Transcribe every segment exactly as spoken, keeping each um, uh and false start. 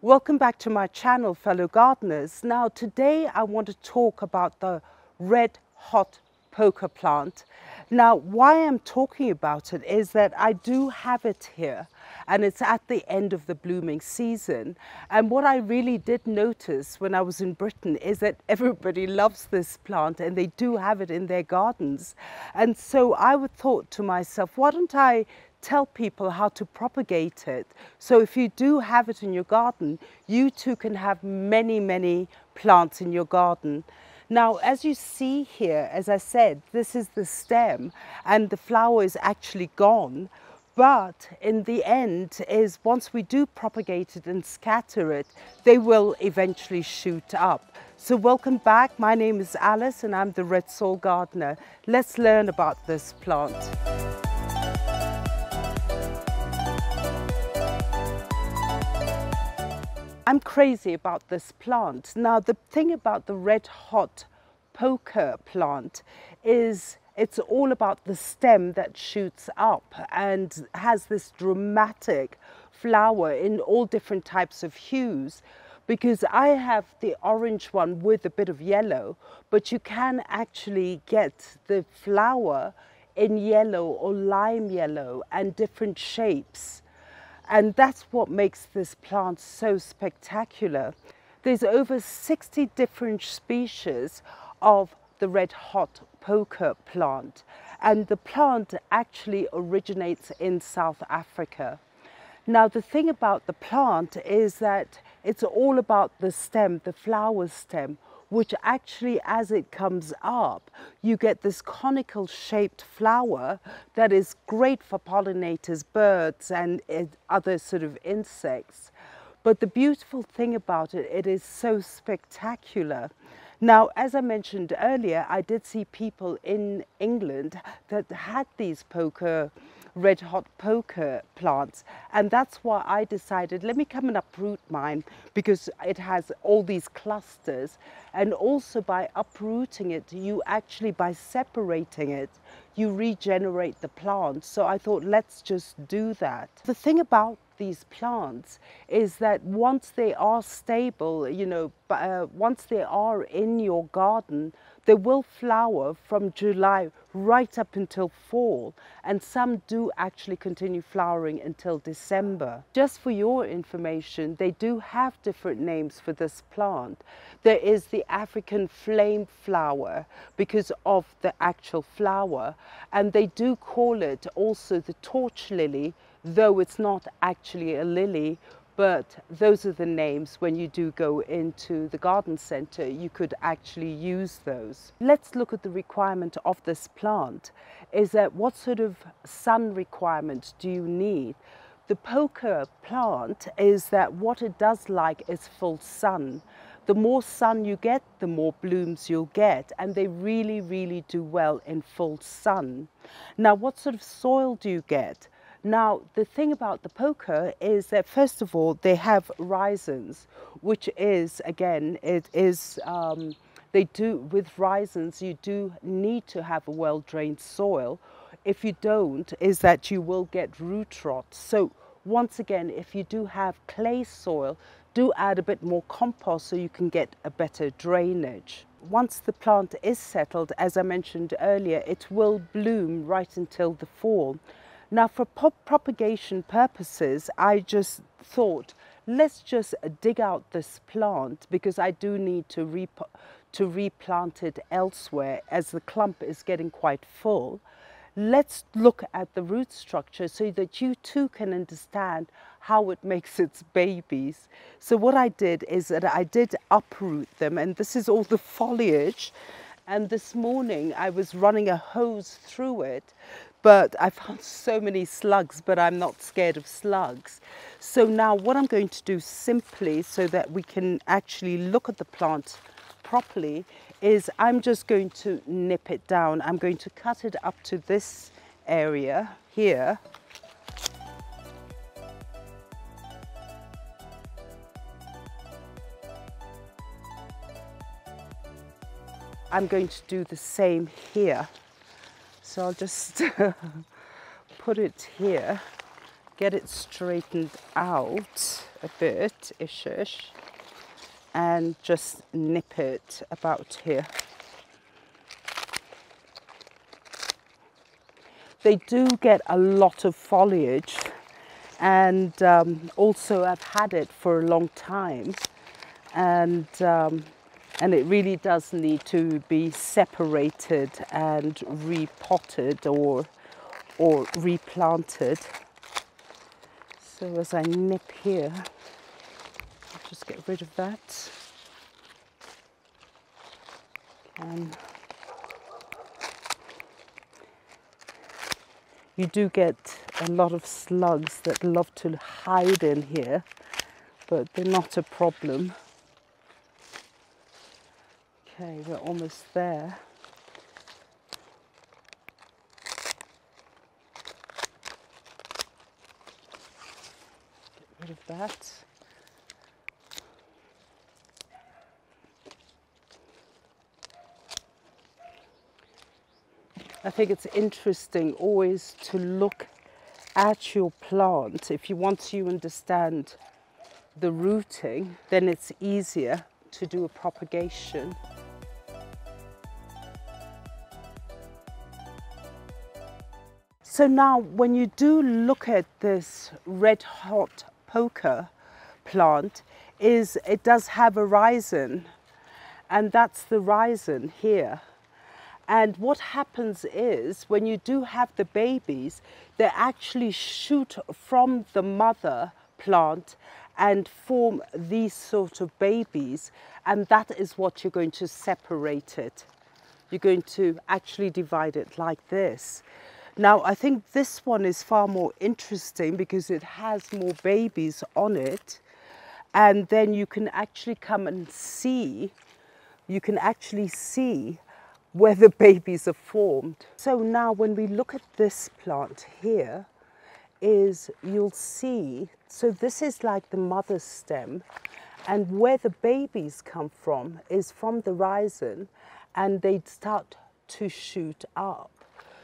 Welcome back to my channel, fellow gardeners. Now today I want to talk about the red hot poker plant. Now why I'm talking about it is that I do have it here and it's at the end of the blooming season, and what I really did notice when I was in Britain is that everybody loves this plant and they do have it in their gardens. And so I would thought to myself, why don't I tell people how to propagate it, so if you do have it in your garden, you too can have many many plants in your garden. Now as you see here, as I said, this is the stem and the flower is actually gone, but in the end is once we do propagate it and scatter it, they will eventually shoot up. So welcome back, my name is Alice and I'm the Redsoil Gardener. Let's learn about this plant. I'm crazy about this plant. Now the thing about the red hot poker plant is it's all about the stem that shoots up and has this dramatic flower in all different types of hues, because I have the orange one with a bit of yellow, but you can actually get the flower in yellow or lime yellow and different shapes. And that's what makes this plant so spectacular. There's over sixty different species of the red hot poker plant, and the plant actually originates in South Africa. Now the thing about the plant is that it's all about the stem, the flower stem, which actually as it comes up, you get this conical shaped flower that is great for pollinators, birds and other sort of insects. But the beautiful thing about it, it is so spectacular. Now, as I mentioned earlier, I did see people in England that had these poker, red hot poker plants, and that's why I decided, let me come and uproot mine, because it has all these clusters. And also by uprooting it, you actually, by separating it, you regenerate the plant. So I thought, let's just do that. The thing about these plants is that once they are stable, you know, uh, once they are in your garden, they will flower from July right up until fall, and some do actually continue flowering until December. Just for your information, they do have different names for this plant. There is the African flame flower because of the actual flower, and they do call it also the torch lily, though it's not actually a lily, but those are the names. When you do go into the garden center, you could actually use those. Let's look at the requirement of this plant. Is that what sort of sun requirement do you need? The poker plant is that what it does like is full sun. The more sun you get, the more blooms you'll get, and they really, really do well in full sun. Now, what sort of soil do you get? Now, the thing about the poker is that, first of all, they have rhizines, which is, again, it is, um, they do, with rhizines, you do need to have a well-drained soil. If you don't, is that you will get root rot. So, once again, if you do have clay soil, do add a bit more compost so you can get a better drainage. Once the plant is settled, as I mentioned earlier, it will bloom right until the fall. Now for pop propagation purposes, I just thought, let's just dig out this plant, because I do need to, re to replant it elsewhere as the clump is getting quite full. Let's look at the root structure so that you too can understand how it makes its babies. So what I did is that I did uproot them, and this is all the foliage. And this morning I was running a hose through it, but I found so many slugs, but I'm not scared of slugs. So now what I'm going to do simply, so that we can actually look at the plant properly, is I'm just going to nip it down. I'm going to cut it up to this area here. I'm going to do the same here. So I'll just put it here get it straightened out a bit, ish-ish, and just nip it about here. They do get a lot of foliage, and um, also I've had it for a long time, and um, and it really does need to be separated and repotted or or replanted. So as I nip here, I'll just get rid of that. And you do get a lot of slugs that love to hide in here, but they're not a problem. Okay, we're almost there. Get rid of that. I think it's interesting always to look at your plant. If you want to understand the rooting, then it's easier to do a propagation. So now when you do look at this red hot poker plant, is it does have a rhizome, and that's the rhizome here. And what happens is, when you do have the babies, they actually shoot from the mother plant and form these sort of babies. And that is what you're going to separate it. You're going to actually divide it like this. Now, I think this one is far more interesting because it has more babies on it. And then you can actually come and see, you can actually see where the babies are formed. So now when we look at this plant here, is you'll see, so this is like the mother stem, and where the babies come from is from the rhizome, and they'd start to shoot up.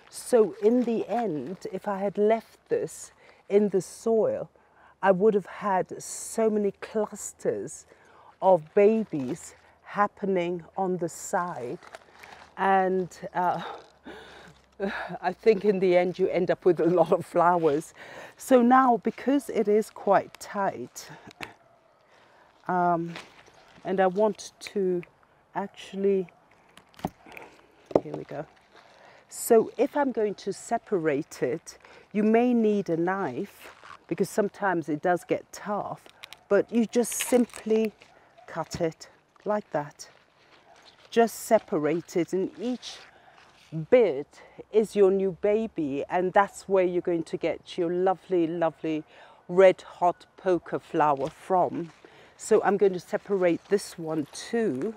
So in the end, if I had left this in the soil, I would have had so many clusters of babies happening on the side. And uh, I think in the end you end up with a lot of flowers. So now, because it is quite tight, um, and I want to actually, here we go. So if I'm going to separate it, you may need a knife, because sometimes it does get tough, but you just simply cut it like that. Just separate it, and each bit is your new baby, and that's where you're going to get your lovely, lovely red hot poker flower from. So I'm going to separate this one too,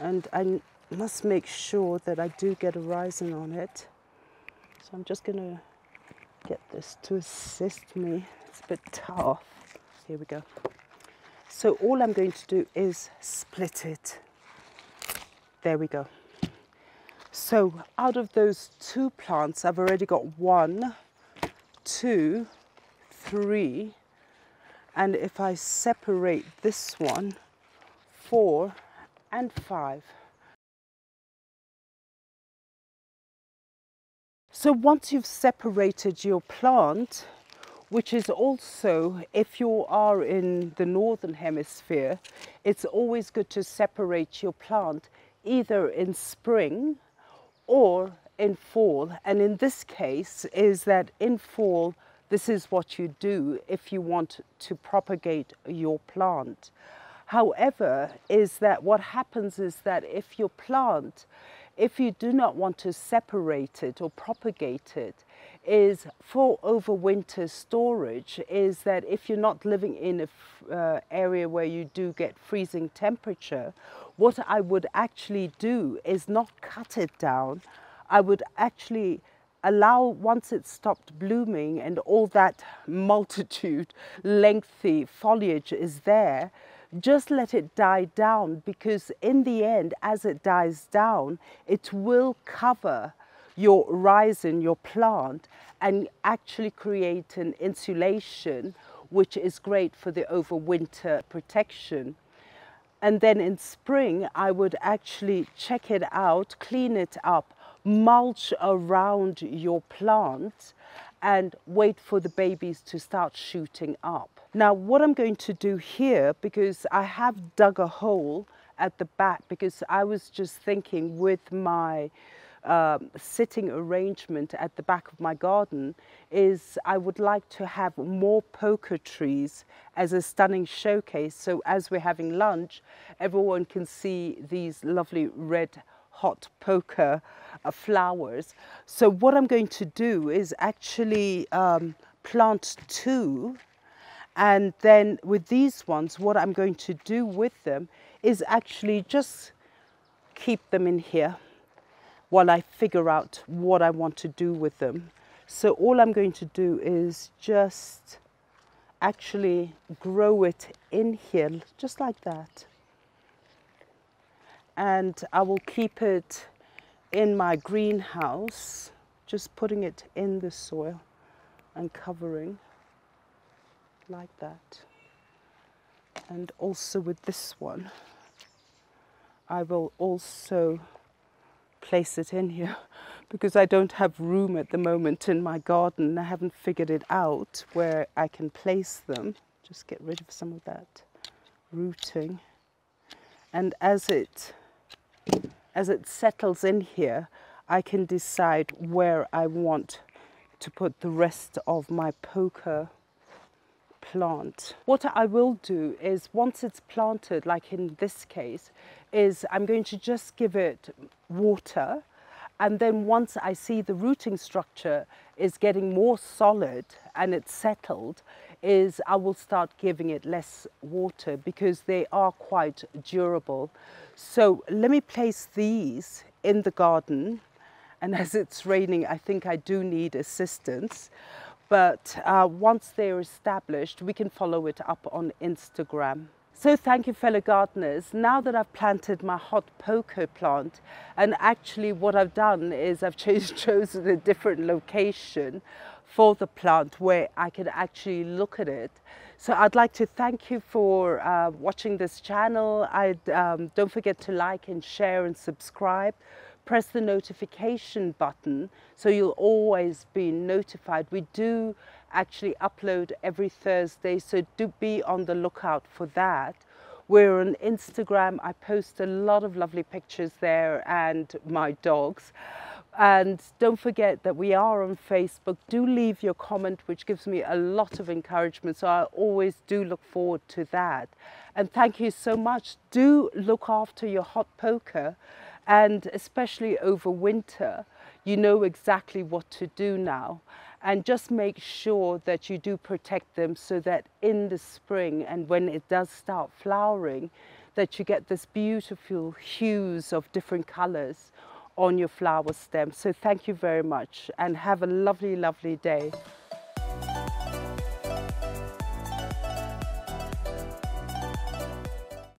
and I must make sure that I do get a rhizome on it. So I'm just going to get this to assist me. It's a bit tough. Here we go. So all I'm going to do is split it. There we go. So out of those two plants, I've already got one, two, three, and if I separate this one, four and five. So once you've separated your plant, which is also, if you are in the northern hemisphere, it's always good to separate your plant either in spring or in fall. And in this case is that in fall, this is what you do if you want to propagate your plant. However, is that what happens is that if your plant, if you do not want to separate it or propagate it, is for overwinter storage, is that if you're not living in an uh, area where you do get freezing temperature, what I would actually do is not cut it down. I would actually allow, once it stopped blooming and all that multitude, lengthy foliage is there, just let it die down, because in the end, as it dies down, it will cover your rhizome, your plant, and actually create an insulation which is great for the overwinter protection. And then in spring, I would actually check it out, clean it up, mulch around your plant and wait for the babies to start shooting up. Now what I'm going to do here, because I have dug a hole at the back, because I was just thinking with my um, sitting arrangement at the back of my garden, is I would like to have more poker trees as a stunning showcase. So as we're having lunch, everyone can see these lovely red hot poker uh, flowers. So what I'm going to do is actually um, plant two, and then with these ones, what I'm going to do with them is actually just keep them in here while I figure out what I want to do with them. So all I'm going to do is just actually grow it in here, just like that. And I will keep it in my greenhouse, just putting it in the soil and covering like that. And also with this one, I will also place it in here because I don't have room at the moment in my garden. I haven't figured it out where I can place them. Just get rid of some of that rooting. And as it As it settles in here, I can decide where I want to put the rest of my poker plant. What I will do is, once it's planted, like in this case, is I'm going to just give it water. And then once I see the rooting structure is getting more solid and it's settled, is I will start giving it less water because they are quite durable. So let me place these in the garden. And as it's raining, I think I do need assistance. But uh, once they're established, we can follow it up on Instagram. So thank you, fellow gardeners. Now that I've planted my hot poker plant, and actually what I've done is I've chose, chosen a different location for the plant where I can actually look at it. So I'd like to thank you for uh, watching this channel. I'd, um, don't forget to like and share and subscribe. Press the notification button so you'll always be notified. We do actually upload every Thursday, so do be on the lookout for that. We're on Instagram. I post a lot of lovely pictures there and my dogs. And don't forget that we are on Facebook. Do leave your comment, which gives me a lot of encouragement. So I always do look forward to that. And thank you so much. Do look after your hot poker, and especially over winter, you know exactly what to do now. And just make sure that you do protect them so that in the spring and when it does start flowering, that you get this beautiful hues of different colors on your flower stem. So thank you very much and have a lovely, lovely day.